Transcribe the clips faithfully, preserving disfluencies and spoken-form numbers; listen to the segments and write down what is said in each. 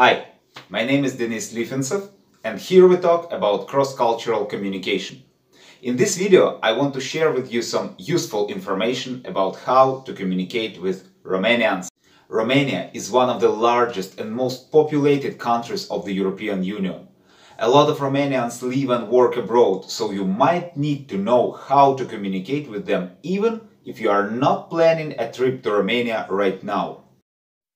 Hi, my name is Denis Lifensov, and here we talk about cross-cultural communication. In this video, I want to share with you some useful information about how to communicate with Romanians. Romania is one of the largest and most populated countries of the European Union. A lot of Romanians live and work abroad, so you might need to know how to communicate with them, even if you are not planning a trip to Romania right now.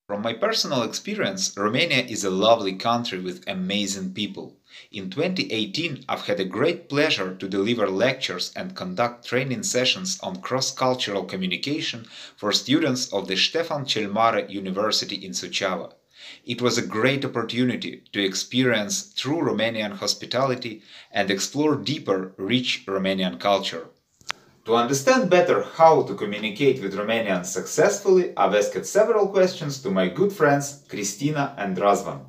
From my personal experience, Romania is a lovely country with amazing people. In twenty eighteen, I've had a great pleasure to deliver lectures and conduct training sessions on cross-cultural communication for students of the Stefan cel Mare University in Suceava. It was a great opportunity to experience true Romanian hospitality and explore deeper, rich Romanian culture. To understand better how to communicate with Romanians successfully, I've asked several questions to my good friends Cristina and Razvan.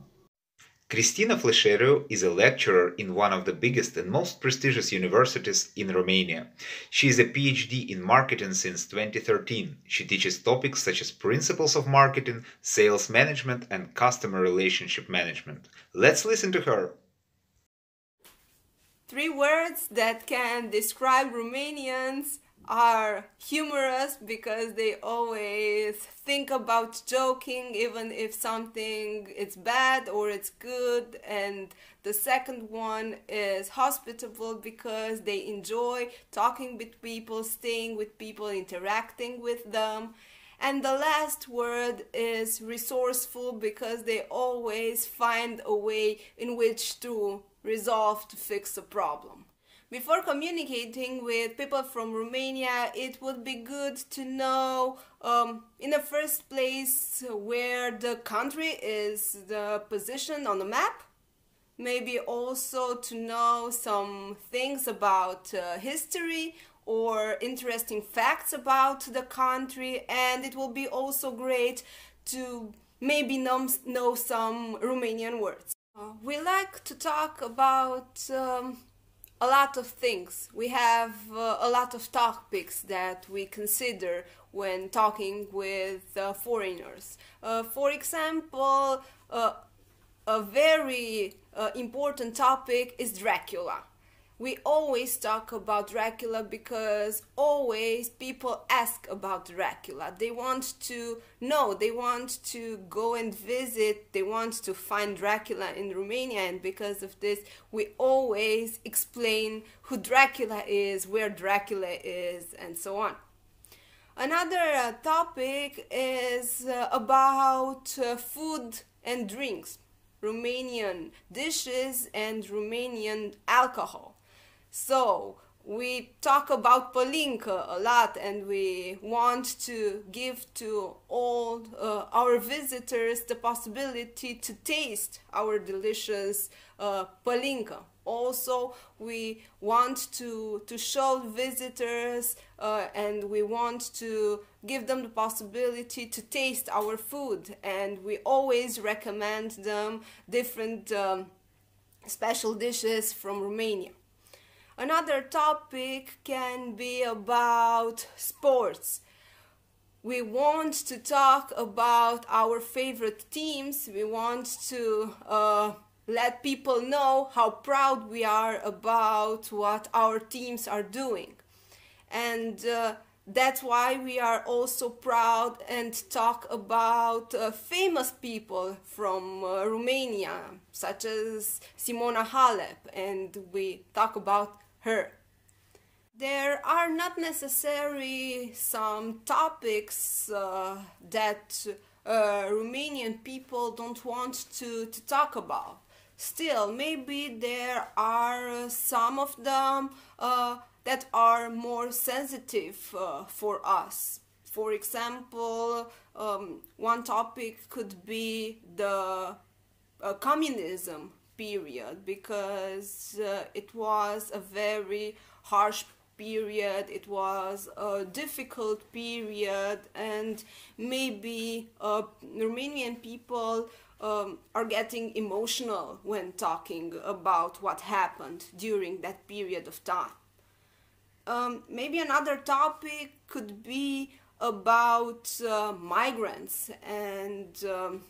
Cristina Fleseriu is a lecturer in one of the biggest and most prestigious universities in Romania. She is a PhD in marketing since twenty thirteen. She teaches topics such as principles of marketing, sales management, and customer relationship management. Let's listen to her. Three words that can describe Romanians are humorous, because they always think about joking even if something is bad or it's good. And the second one is hospitable, because they enjoy talking with people, staying with people, interacting with them. And the last word is resourceful, because they always find a way in which to resolve, to fix a problem. Before communicating with people from Romania, it would be good to know um, in the first place where the country is the position on the map. Maybe also to know some things about uh, history or interesting facts about the country. And it will be also great to maybe know, know some Romanian words. Uh, we like to talk about um, a lot of things. We have uh, a lot of topics that we consider when talking with uh, foreigners. Uh, for example, uh, a very uh, important topic is Dracula. We always talk about Dracula because always people ask about Dracula. They want to know, they want to go and visit, they want to find Dracula in Romania, and because of this we always explain who Dracula is, where Dracula is, and so on. Another topic is about food and drinks, Romanian dishes and Romanian alcohol. So we talk about palinka a lot, and we want to give to all uh, our visitors the possibility to taste our delicious uh, palinka. Also, we want to, to show visitors uh, and we want to give them the possibility to taste our food. And we always recommend them different um, special dishes from Romania. Another topic can be about sports. We want to talk about our favorite teams. We want to uh, let people know how proud we are about what our teams are doing. And uh, that's why we are also proud and talk about uh, famous people from uh, Romania, such as Simona Halep, and we talk about her. There are not necessarily some topics uh, that uh, Romanian people don't want to, to talk about. Still, maybe there are some of them uh, that are more sensitive uh, for us. For example, um, one topic could be the uh, communism period, because uh, it was a very harsh period, it was a difficult period, and maybe uh, Romanian people um, are getting emotional when talking about what happened during that period of time. Um, maybe another topic could be about uh, migrants and um,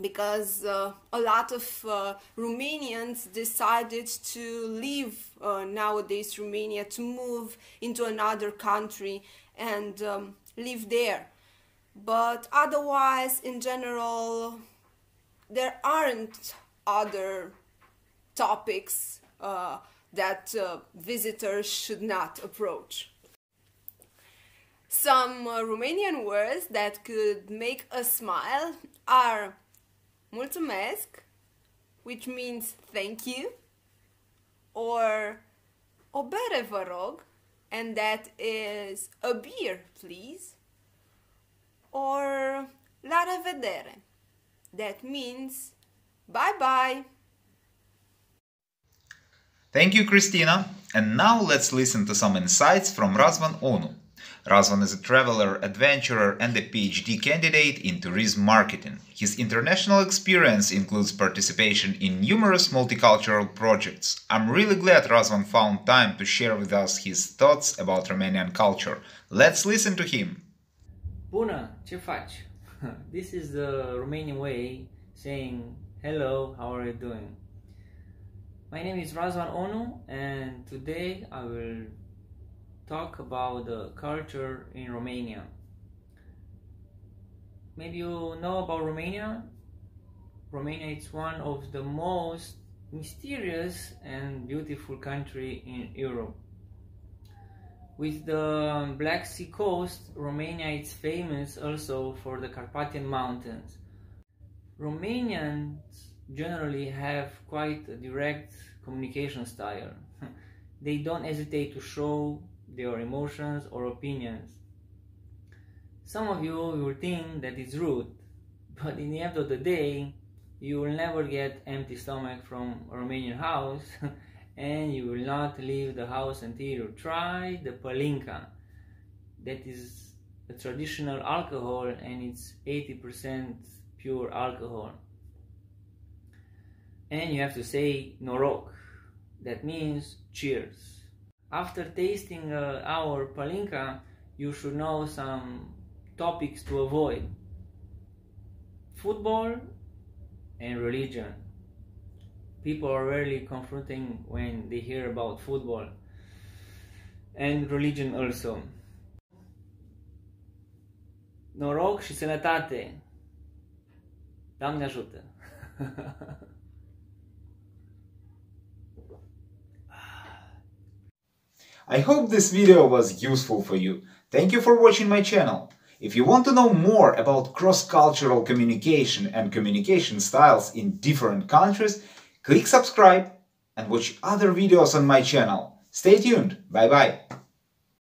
because uh, a lot of uh, Romanians decided to leave uh, nowadays Romania, to move into another country and um, live there. But otherwise, in general, there aren't other topics uh, that uh, visitors should not approach. Some uh, Romanian words that could make us smile are mulțumesc, which means thank you, or o bere vă rog, and that is a beer, please, or la revedere, that means bye-bye. Thank you, Cristina. And now let's listen to some insights from Razvan Onu. Razvan is a traveler, adventurer, and a PhD candidate in tourism marketing. His international experience includes participation in numerous multicultural projects. I'm really glad Razvan found time to share with us his thoughts about Romanian culture. Let's listen to him. Bună, ce faci? This is the Romanian way saying, hello, how are you doing? My name is Razvan Onu, and today I will talk about the culture in Romania. Maybe you know about Romania. Romania is one of the most mysterious and beautiful country in Europe. With the Black Sea coast, Romania is famous also for the Carpathian Mountains. Romanians generally have quite a direct communication style. They don't hesitate to show their emotions or opinions. Some of you will think that it's rude, but in the end of the day, you will never get empty stomach from a Romanian house, and you will not leave the house until you try the palinka. That is a traditional alcohol, and it's eighty percent pure alcohol. And you have to say Norok, that means cheers. After tasting uh, our palinka, you should know some topics to avoid. Football and religion. People are rarely confronting when they hear about football and religion also. Norok si sanatate. Doamne ajute. I hope this video was useful for you. Thank you for watching my channel. If you want to know more about cross-cultural communication and communication styles in different countries, click subscribe and watch other videos on my channel. Stay tuned. Bye-bye.